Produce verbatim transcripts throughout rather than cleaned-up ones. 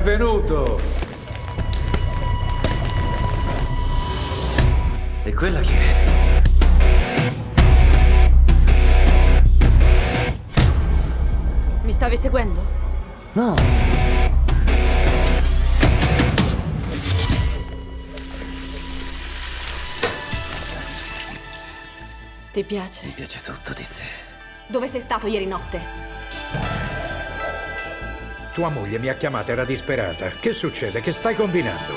Benvenuto! E quella chi è? Mi stavi seguendo? No! Ti piace? Mi piace tutto di te. Dove sei stato ieri notte? Tua moglie mi ha chiamata, era disperata. Che succede? Che stai combinando?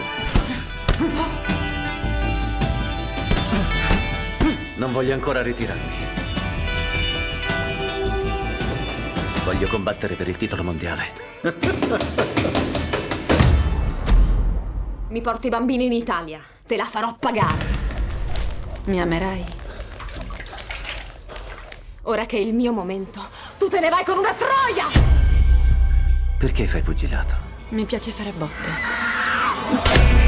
Non voglio ancora ritirarmi. Voglio combattere per il titolo mondiale. Mi porti i bambini in Italia. Te la farò pagare. Mi amerai? Ora che è il mio momento, tu te ne vai con una troia! Perché fai pugilato? Mi piace fare botte.